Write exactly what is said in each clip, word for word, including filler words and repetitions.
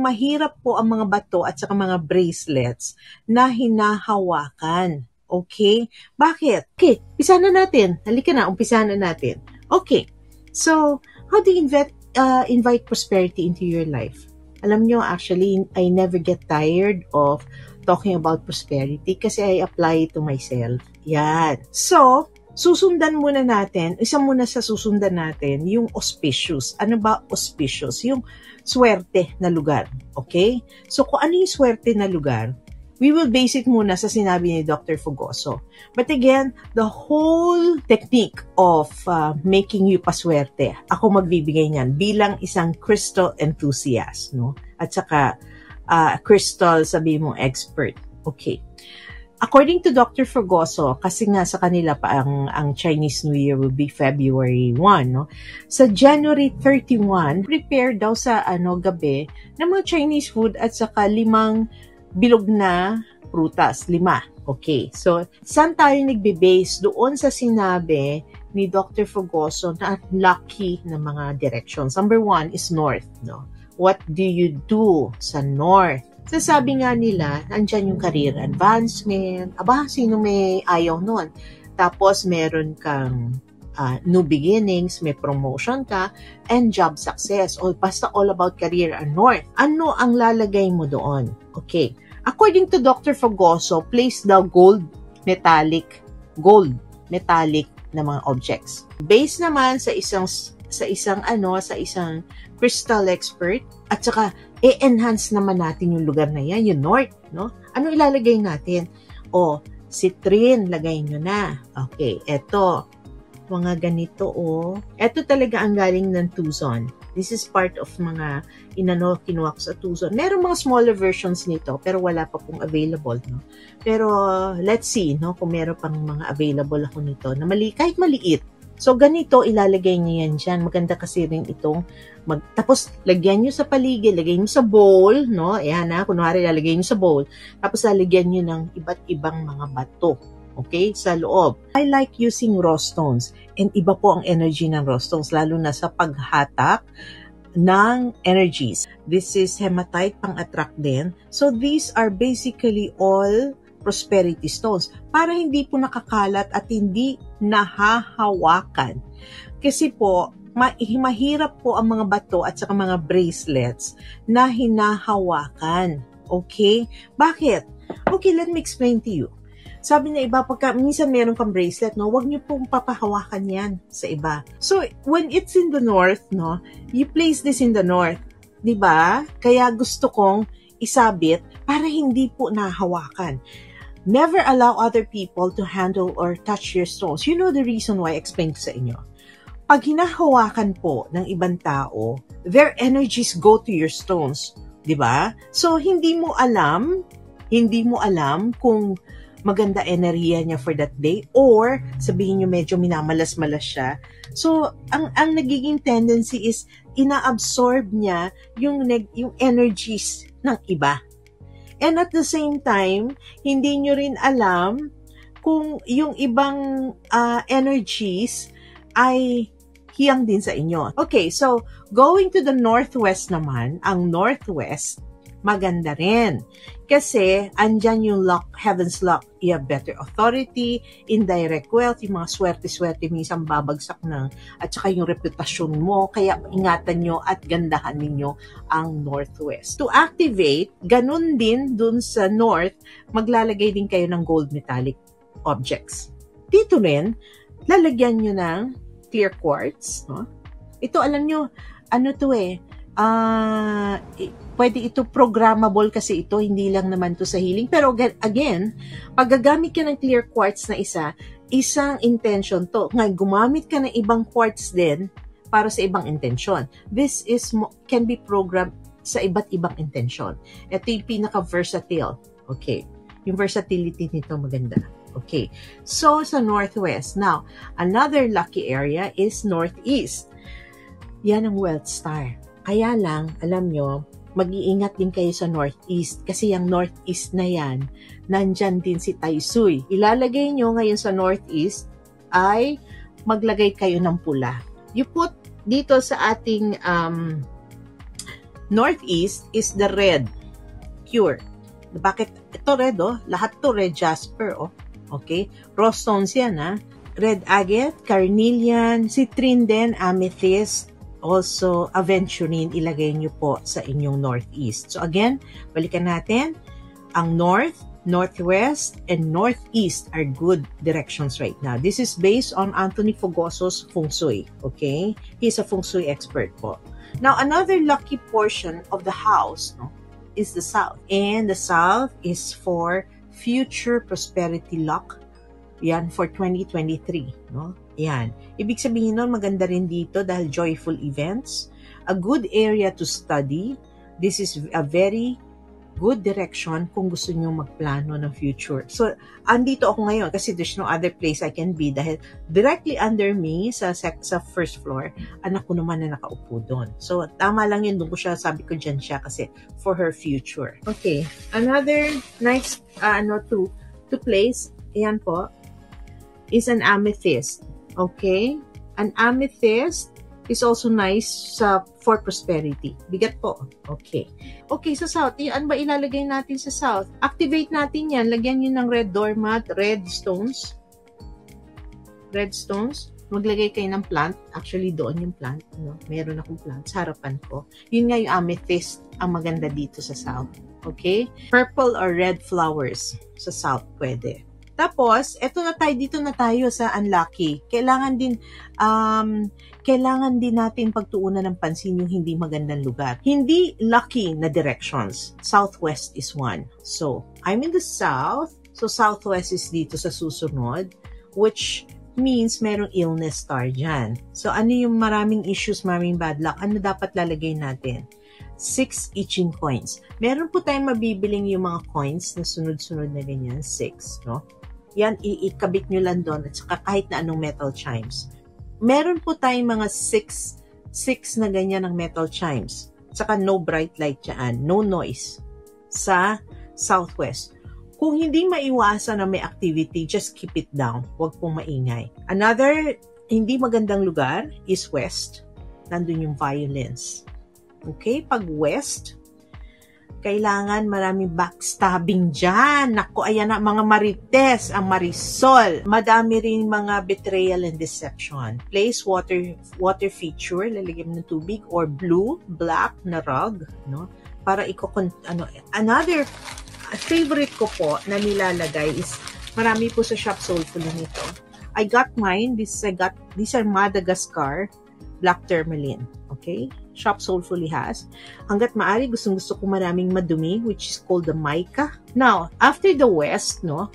mahirap po ang mga bato at saka mga bracelets na hinahawakan. Okay? Bakit? Okay, umpisa na natin. Halika na, umpisa na natin. Okay. So, how do you invite, uh, invite prosperity into your life? Alam nyo, actually, I never get tired of talking about prosperity kasi I apply it to myself. Yan. So, susundan muna natin, isa muna sa susundan natin, yung auspicious. Ano ba auspicious? Yung swerte na lugar. Okay? So, kung ano yung swerte na lugar, we will base it muna sa sinabi ni Doctor Fogoso. But again, the whole technique of uh, making you paswerte, ako magbibigay niyan bilang isang crystal enthusiast, no? At saka uh, crystal, sabi mo, expert. Okay. According to Doctor Fogoso, kasi nga sa kanila pa ang, ang Chinese New Year will be February first, no? Sa January thirty-first, prepare daw sa ano gabi ng mga Chinese food at saka limang bilog na prutas, lima. Okay. So, saan tayo nagbe-base? Doon sa sinabi ni Doctor Fogoso na lucky na mga directions. Number one is north, no? What do you do sa north? So, sabi nga nila, nandyan yung career advancement. Aba, sino may ayaw nun? Tapos, meron kang uh, new beginnings, may promotion ka, and job success. O, basta all about career and north. Ano ang lalagay mo doon? Okay. According to Doctor Fogoso, place the gold, metallic, gold, metallic na mga objects. Based naman sa isang, sa isang ano, sa isang crystal expert, at saka e-enhance naman natin yung lugar na yan, yung north, no? Ano ilalagay natin? O, citrine, lagay nyo na. Okay, eto. Mga ganito, o. Oh. Eto talaga ang galing ng Tucson. This is part of mga inano kinuha ko sa Tucson. Meron mga smaller versions nito pero wala pa pong available, no. Pero let's see, no, kung meron pang mga available ako nito na mali kahit maliit. So ganito ilalagay niyo yan diyan. Maganda kasi rin itong mag tapos lagyan niyo sa paligid, lagay niyo sa bowl, no. Ayan na, kunwari lalagay niyo sa bowl. Tapos lalagyan niyo ng iba't ibang mga bato. Okay, sa loob. I like using rose stones. And iba po ang energy ng rose stones, lalo na sa paghatak ng energies. This is hematite, pang-attract din. So these are basically all prosperity stones para hindi po nakakalat at hindi nahahawakan. Kasi po, mahirap po ang mga bato at saka mga bracelets na hinahawakan. Okay? Bakit? Okay, let me explain to you. Sabi niya iba, pagka minsan meron kang bracelet, no, wag niyo pong papahawakan yan sa iba. So, when it's in the north, no, you place this in the north. Diba? Kaya gusto kong isabit para hindi po nahawakan. Never allow other people to handle or touch your stones. You know the reason why I explained sa inyo. Pag hinahawakan po ng ibang tao, their energies go to your stones. Diba? So, hindi mo alam, hindi mo alam kung maganda enerhiya niya for that day or sabihin niyo medyo minamalas-malas siya. So, ang ang nagiging tendency is inaabsorb niya yung yung energies ng iba. And at the same time, hindi niyo rin alam kung yung ibang uh, energies ay hiyang din sa inyo. Okay, so going to the northwest naman, ang northwest maganda rin. Kasi, andyan yung luck, heaven's luck. You have better authority, indirect wealth, yung mga swerte-swerte, minsan babagsak na, at saka yung reputasyon mo. Kaya, ingatan nyo at gandahan ninyo ang northwest. To activate, ganun din dun sa north, maglalagay din kayo ng gold metallic objects. Dito rin, lalagyan nyo ng clear quartz. No? Ito, alam nyo, ano to eh, ah, uh, pwede ito programmable kasi ito, hindi lang naman to sa healing. Pero again, pag gagamit ka ng clear quartz na isa, isang intention to. Ngayon, gumamit ka ng ibang quartz din para sa ibang intention. This is can be programmed sa iba't ibang intention. Ito yung pinaka-versatile. Okay. Yung versatility nito maganda. Okay. So, sa northwest. Now, another lucky area is northeast. Yan ang wealth star. Kaya lang, alam nyo, mag-iingat din kayo sa northeast kasi yung northeast na yan, nandyan din si Tai Sui. Ilalagay nyo ngayon sa northeast ay maglagay kayo ng pula. You put dito sa ating um, northeast is the red cure. Bakit? Ito red, oh. Lahat to red jasper, oh. Okay? Rose stones yan, ha. Red agate, carnelian, citrine din, amethyst, also aventurine, ilagay nyo po sa inyong northeast. So again, balikan natin. Ang north, northwest, and northeast are good directions right now. This is based on Anthony Fogoso's Feng Shui, okay? He's a Feng Shui expert po. Now, another lucky portion of the house, no, is the south. And the south is for future prosperity luck. Yan, for twenty twenty-three. No? Yan. Ibig sabihin nun, maganda rin dito dahil joyful events. A good area to study. This is a very good direction kung gusto nyo magplano ng future. So, andito ako ngayon kasi there's no other place I can be dahil directly under me sa, sa first floor, anak ko naman na nakaupo doon. So, tama lang yun. Doon ko siya, sabi ko dyan siya kasi for her future. Okay. Another nice, uh, ano, to, to place, yan po, is an amethyst. Okay? An amethyst is also nice uh, for prosperity. Bigat po. Okay. Okay, sa south, ano ba ilalagay natin sa south? Activate natin yan. Lagyan nyo ng red doormat, red stones. Red stones. Maglagay kayo ng plant. Actually, doon yung plant. No? Meron akong plant sa harapan ko. Yun nga yung amethyst ang maganda dito sa south. Okay? Purple or red flowers sa south pwede. Tapos, eto na tayo, dito na tayo sa unlucky. Kailangan din, um, kailangan din natin pagtuunan ng pansin yung hindi magandang lugar. Hindi lucky na directions. Southwest is one. So, I'm in the south. So, southwest is dito sa susunod. Which means merong illness star dyan. So, ano yung maraming issues, maraming bad luck? Ano dapat lalagay natin? Six itching coins. Meron po tayong mabibiling yung mga coins na sunod-sunod na ganyan. Six, no? Yan, iikabit nyo lang doon at saka kahit na anong metal chimes. Meron po tayong mga six, six na ganyan ng metal chimes. Saka no bright light dyan, no noise sa southwest. Kung hindi maiwasan na may activity, just keep it down. Huwag pong maingay. Another hindi magandang lugar is west. Nandun yung violence. Okay, pag west, kailangan maraming backstabbing dyan. Naku, ayan na, mga marites, ang marisol. Madami rin mga betrayal and deception. Place water water feature, lalagyan ng tubig, or blue, black na rug, no? Para ikokon, ano, another favorite ko po na nilalagay is, marami po sa shop soulful nito. I got mine, this I got, these are Madagascar black tourmaline, okay? Shop Soulfully has. Hanggat maari, gustong-gusto ko maraming madumi, which is called the mica. Now, after the west, no,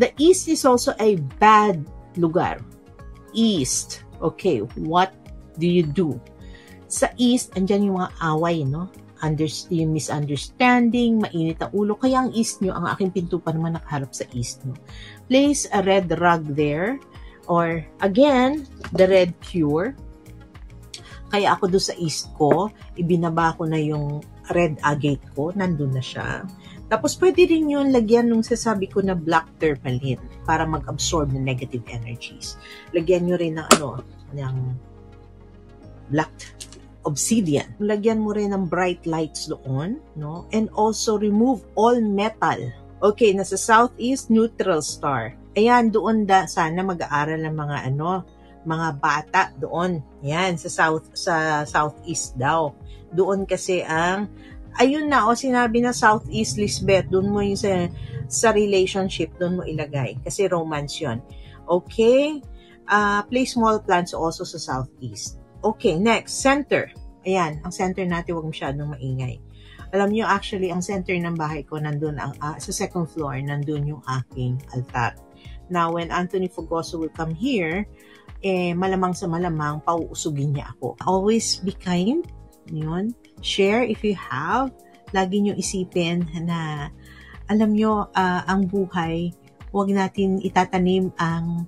the east is also a bad lugar. East. Okay, what do you do? Sa east, andyan yung mga away, no? Under, yung misunderstanding, mainit ang ulo. Kaya ang east nyo, ang aking pinto pa naman nakaharap sa east, no? Place a red rug there. Or, again, the red cure. Kaya ako doon sa east ko, ibinaba ko na yung red agate ko, nandun na siya. Tapos pwede rin yun lagyan nung sasabi ko na black tourmaline para mag-absorb ng negative energies. Lagyan nyo rin ng ano, ng black obsidian. Lagyan mo rin ng bright lights doon, no? And also remove all metal. Okay, nasa southeast, neutral star. Ayan, doon da, sana mag-aaral ng mga ano, mga bata doon. Yan, sa south, sa southeast daw. Doon kasi ang, ayun na, o sinabi na southeast, Lisbeth, doon mo yung sa, sa relationship, doon mo ilagay. Kasi romance yun. Okay? Uh, place small plants also sa southeast. Okay, next, center. Ayan, ang center natin, huwag masyadong maingay. Alam nyo, actually, ang center ng bahay ko, nandun, ang, uh, sa second floor, nandun yung aking altar. Now, when Anthony Fogoso will come here, eh, malamang sa malamang, pauusugin niya ako. Always be kind. Yun. Share if you have. Lagi niyo isipin na, alam nyo, uh, ang buhay, huwag natin itatanim ang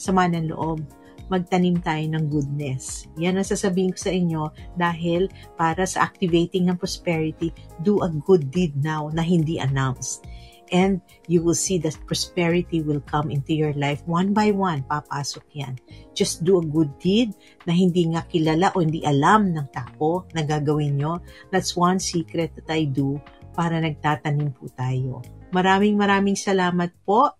sama ng loob. Magtanim tayo ng goodness. Yan ang sasabihin ko sa inyo dahil para sa activating ng prosperity, do a good deed now na hindi announced. and you will see that prosperity will come into your life. One by one, papasok yan. Just do a good deed na hindi nga kilala o hindi alam ng tao na gagawin nyo. That's one secret that I do para nagtatanim po tayo. Maraming maraming salamat po.